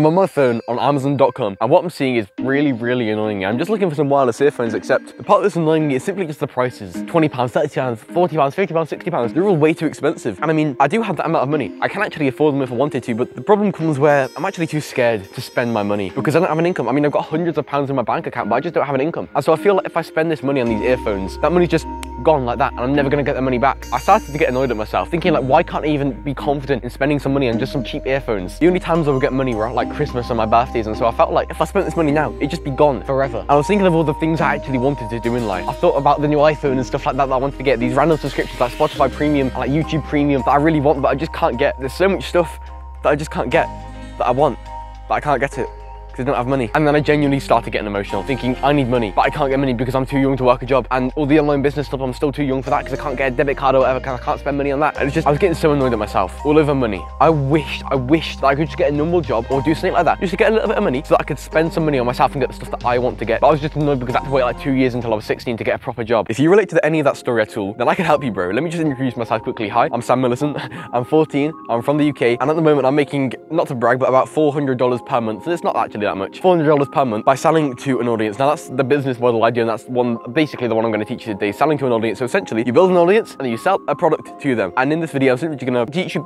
I'm on my phone on Amazon.com, and what I'm seeing is really annoying. I'm just looking for some wireless earphones, except the part that's annoying is simply just the prices. £20, £30, £40, £50, £60, they're all way too expensive. And I mean, I do have that amount of money. I can actually afford them if I wanted to, but the problem comes where I'm actually too scared to spend my money because I don't have an income. I mean, I've got hundreds of pounds in my bank account, but I just don't have an income. And so I feel like if I spend this money on these earphones, that money's just gone like that, and I'm never gonna get the money back. I started to get annoyed at myself, thinking like, why can't I even be confident in spending some money on just some cheap earphones? The only times I would get money were at like Christmas and my birthdays, and so I felt like if I spent this money now, it'd just be gone forever. And I was thinking of all the things I actually wanted to do in life. I thought about the new iPhone and stuff like that I wanted to get, these random subscriptions like Spotify Premium and like YouTube Premium that I really want, but I just can't get. There's so much stuff that I just can't get, that I want, but I can't get it. Because I don't have money. And then I genuinely started getting emotional, thinking I need money, but I can't get money because I'm too young to work a job, and all the online business stuff, I'm still too young for that because I can't get a debit card or whatever, because I can't spend money on that. And it's just, I was getting so annoyed at myself, all over money. I wished that I could just get a normal job or do something like that, just to get a little bit of money so that I could spend some money on myself and get the stuff that I want to get. But I was just annoyed because I had to wait like 2 years until I was 16 to get a proper job. If you relate to any of that story at all, then I can help you, bro. Let me just introduce myself quickly. Hi, I'm Sam Millison. I'm 14, I'm from the UK, and at the moment I'm making, not to brag, but about $400 per month, and it's not actually that much, $400 per month, by selling to an audience. Now that's the business model I do, and that's basically the one I'm going to teach you today, selling to an audience. So essentially you build an audience and you sell a product to them. And in this video I'm simply going to teach you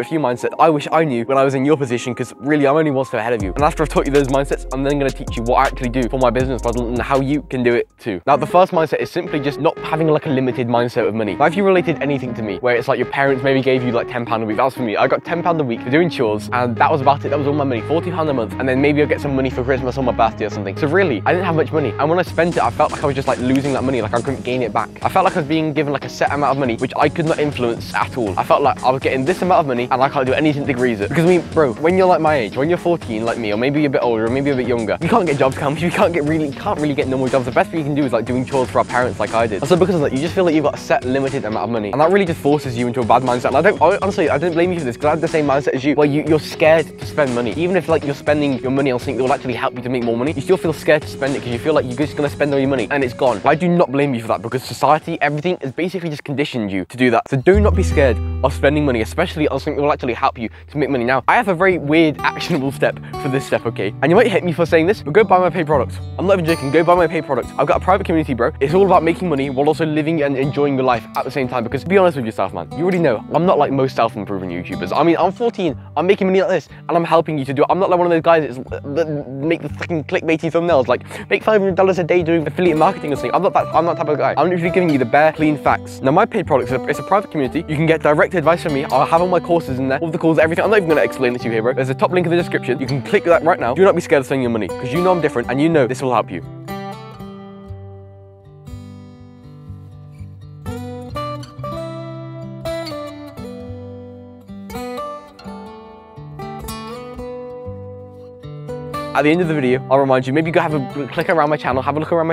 a few mindsets I wish I knew when I was in your position, because really I'm only one step ahead of you. And after I've taught you those mindsets, I'm then going to teach you what I actually do for my business model and how you can do it too. Now the first mindset is simply just not having like a limited mindset of money. Now if you related anything to me, where it's like your parents maybe gave you like £10 a week, that was for me. I got £10 a week for doing chores, and that was about it. That was all my money, £40 a month, and then maybe I'll get some money for Christmas or my birthday or something. So really, I didn't have much money. And when I spent it, I felt like I was just like losing that money, like I couldn't gain it back. I felt like I was being given like a set amount of money, which I could not influence at all. I felt like I was getting this amount of money and I can't do anything to grease it. Because I mean, bro, when you're like my age, when you're 14 like me, or maybe a bit older, or maybe a bit younger, you can't get jobs, you can't really get normal jobs. The best thing you can do is like doing chores for our parents like I did. And so because of that, you just feel like you've got a set limited amount of money. And that really just forces you into a bad mindset. And honestly, I don't blame you for this, because I had the same mindset as you, where you're scared to spend money. Even if like you're spending your money on something that will actually help you to make more money, you still feel scared to spend it because you feel like you're just going to spend all your money and it's gone. I do not blame you for that, because society, everything is basically just conditioned you to do that. So do not be scared of spending money, especially on something that will actually help you to make money. Now, I have a very weird actionable step for this step, okay? And you might hate me for saying this, but go buy my paid product. I'm not even joking, go buy my paid product. I've got a private community, bro. It's all about making money while also living and enjoying your life at the same time, because be honest with yourself, man, you already know, I'm not like most self-improving YouTubers. I mean, I'm 14, I'm making money like this, and I'm helping you to do it. I'm not like one of those guys that make the fucking clickbaity thumbnails, like make $500 a day doing affiliate marketing or something. I'm not that type of guy. I'm literally giving you the bare, clean facts. Now, my paid product, it's a private community. You can get direct advice from me. I'll have all my courses in there, all the calls, everything. I'm not even going to explain it to you here, bro. There's a top link in the description. You can click that right now. Do not be scared of spending your money, because you know I'm different, and you know this will help you. At the end of the video, I'll remind you, maybe go have a look around my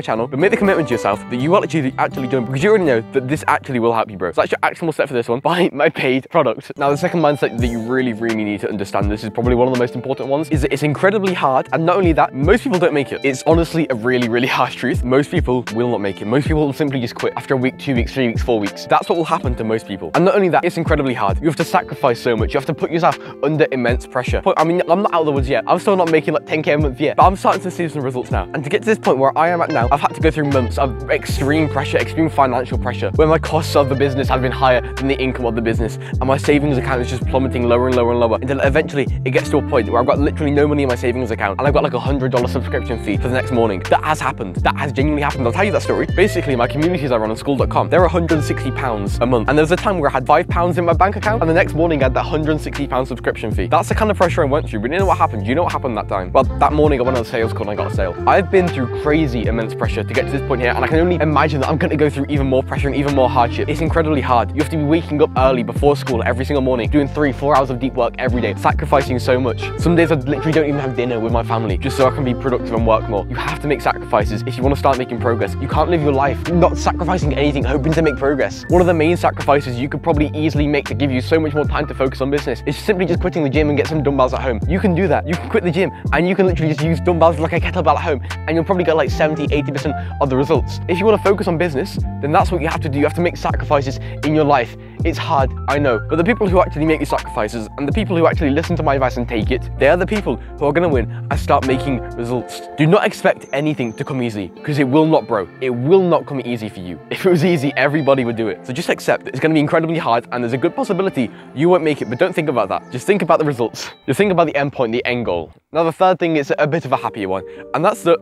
channel, but make the commitment to yourself that you are actually doing, because you already know that this actually will help you, bro. So that's your actionable step for this one. Buy my paid product. Now, the second mindset that you really need to understand, this is probably one of the most important ones, is that it's incredibly hard. And not only that, most people don't make it. It's honestly a really harsh truth. Most people will not make it. Most people will simply just quit after a week, 2 weeks, 3 weeks, 4 weeks. That's what will happen to most people. And not only that, it's incredibly hard. You have to sacrifice so much. You have to put yourself under immense pressure. I mean, I'm not out of the woods yet. I'm still not making like 10K a month yet, but I'm starting to see some results now. And to get to this point where I am at now, I've had to go through months of extreme pressure, extreme financial pressure, where my costs of the business have been higher than the income of the business, and my savings account is just plummeting lower and lower and lower, until eventually it gets to a point where I've got literally no money in my savings account, and I've got like $100 subscription fee for the next morning. That has happened. That has genuinely happened. I'll tell you that story. Basically, my communities I run on school.com, they're £160 a month, and there was a time where I had £5 in my bank account, and the next morning I had that £160 subscription fee. That's the kind of pressure I went through. But you know what happened? You know what happened that time? Well, that morning I went on a sales call and I got a sale. I've been through crazy immense pressure to get to this point here, and I can only imagine that I'm going to go through even more pressure and even more hardship. It's incredibly hard. You have to be waking up early before school every single morning, doing 3-4 hours of deep work every day, sacrificing so much. Some days I literally don't even have dinner with my family just so I can be productive and work more. You have to make sacrifices if you want to start making progress. You can't live your life not sacrificing anything, hoping to make progress. One of the main sacrifices you could probably easily make to give you so much more time to focus on business is simply just quitting the gym and get some dumbbells at home. You can do that. You can quit the gym and you can literally just use dumbbells like a kettlebell at home, and you'll probably get like 70-80% of the results. If you want to focus on business, then that's what you have to do. You have to make sacrifices in your life It's hard, I know, but the people who actually make these sacrifices and the people who actually listen to my advice and take it, they are the people who are going to win and start making results. Do not expect anything to come easy, because it will not, bro. It will not come easy for you. If it was easy, everybody would do it. So just accept that it's going to be incredibly hard and there's a good possibility you won't make it, but don't think about that. Just think about the results. Just think about the end point, the end goal. Now the third thing is a bit of a happier one, and that's that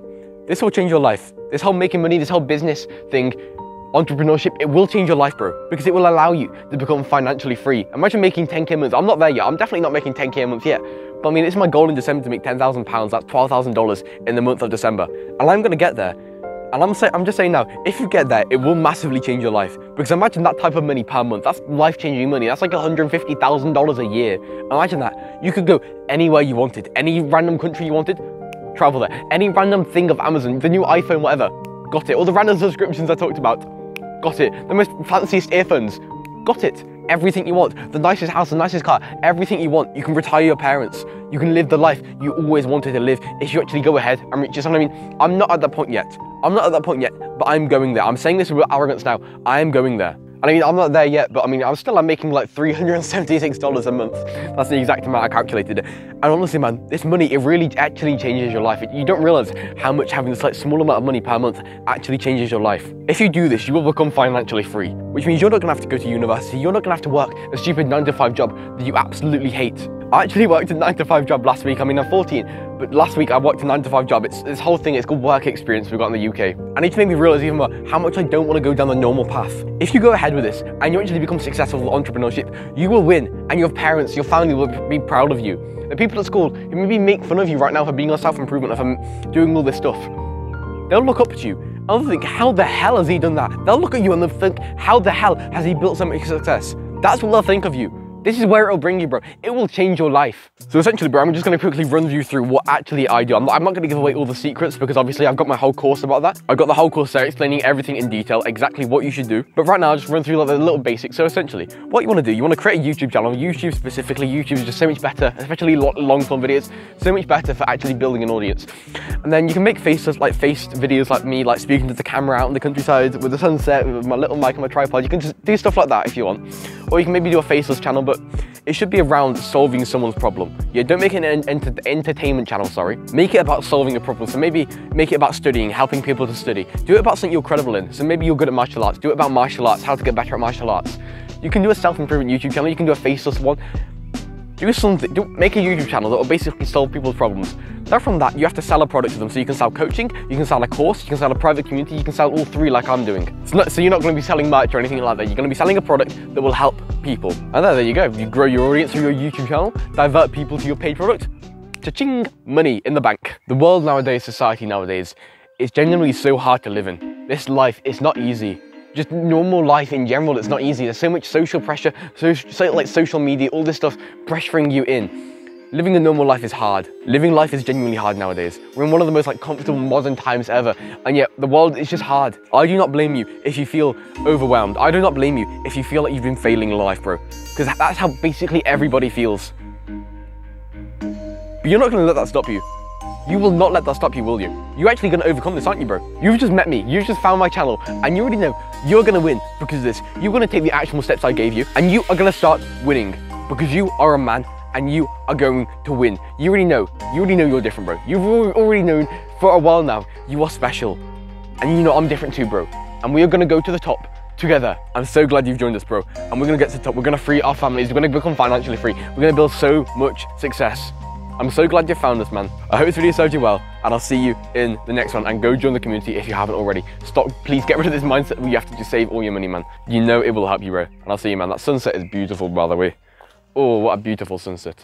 this will change your life. This whole making money, this whole business thing, entrepreneurship, it will change your life, bro, because it will allow you to become financially free. Imagine making 10k a month. I'm not there yet. I'm definitely not making 10k a month yet. But I mean, it's my goal in December to make £10,000. That's $12,000 in the month of December. And I'm going to get there. And I'm just saying now, if you get there, it will massively change your life. Because imagine that type of money per month. That's life-changing money. That's like $150,000 a year. Imagine that. You could go anywhere you wanted, any random country you wanted, travel there. Any random thing of Amazon, the new iPhone, whatever, got it. All the random subscriptions I talked about, got it. The most fanciest earphones, got it. Everything you want, the nicest house, the nicest car, everything you want. You can retire your parents. You can live the life you always wanted to live if you actually go ahead and reach yourself. I mean, I'm not at that point yet. I'm not at that point yet, but I'm going there. I'm saying this with arrogance now. I am going there. And I mean, I'm not there yet, but I mean, I'm making like $376 a month. That's the exact amount I calculated. And honestly, man, this money, it really actually changes your life. You don't realize how much having this like small amount of money per month actually changes your life. If you do this, you will become financially free, which means you're not gonna have to go to university. You're not gonna have to work a stupid 9-to-5 job that you absolutely hate. I actually worked a 9-to-5 job last week. I mean, I'm 14, but last week I worked a 9-to-5 job. It's this whole thing, it's called work experience we got in the UK. And it made me realize even more how much I don't want to go down the normal path. If you go ahead with this and you actually become successful with entrepreneurship, you will win, and your parents, your family will be proud of you. The people at school who maybe make fun of you right now for being on self-improvement, for doing all this stuff, they'll look up at you and they'll think, how the hell has he done that? They'll look at you and they'll think, how the hell has he built so much success? That's what they'll think of you. This is where it'll bring you, bro. It will change your life. So essentially, bro, I'm just gonna quickly run you through what actually I do. I'm not gonna give away all the secrets, because obviously I've got my whole course about that. I've got the whole course there explaining everything in detail, exactly what you should do. But right now, I'll just run through like the little basics. So essentially, what you wanna do, you wanna create a YouTube channel. YouTube specifically, YouTube is just so much better, especially long form videos, so much better for actually building an audience. And then you can make faced videos like me, like speaking to the camera out in the countryside with the sunset, with my little mic and my tripod. You can just do stuff like that if you want. Or you can maybe do a faceless channel, but it should be around solving someone's problem. Yeah, don't make it an entertainment channel, sorry. Make it about solving a problem. So maybe make it about studying, helping people to study. Do it about something you're credible in. So maybe you're good at martial arts. Do it about martial arts, how to get better at martial arts. You can do a self-improvement YouTube channel. You can do a faceless one. Do something, make a YouTube channel that will basically solve people's problems. Now from that, you have to sell a product to them. So you can sell coaching, you can sell a course, you can sell a private community, you can sell all three like I'm doing. So you're not gonna be selling merch or anything like that. You're gonna be selling a product that will help people. And there you go. You grow your audience through your YouTube channel, divert people to your paid product, cha-ching, money in the bank. The world nowadays, society nowadays, is genuinely so hard to live in. This life is not easy. Just normal life in general, it's not easy. There's so much social pressure, like social media, all this stuff pressuring you in. Living a normal life is hard. Living life is genuinely hard nowadays. We're in one of the most like comfortable modern times ever, and yet the world is just hard. I do not blame you if you feel overwhelmed. I do not blame you if you feel like you've been failing in life, bro, because that's how basically everybody feels. But you're not gonna let that stop you. You will not let that stop you, will you? You're actually gonna overcome this, aren't you, bro? You've just met me, you've just found my channel, and you already know you're gonna win because of this. You're gonna take the actionable steps I gave you, and you are gonna start winning because you are a man and you are going to win. You already know you're different, bro. You've already known for a while now, you are special. And you know I'm different too, bro. And we are gonna go to the top together. I'm so glad you've joined us, bro. And we're gonna get to the top, we're gonna free our families, we're gonna become financially free, we're gonna build so much success. I'm so glad you found us, man. I hope this video served you well, and I'll see you in the next one. And go join the community if you haven't already. Stop, please get rid of this mindset where you have to just save all your money, man. You know it will help you, bro. And I'll see you, man. That sunset is beautiful, by the way. Oh, what a beautiful sunset.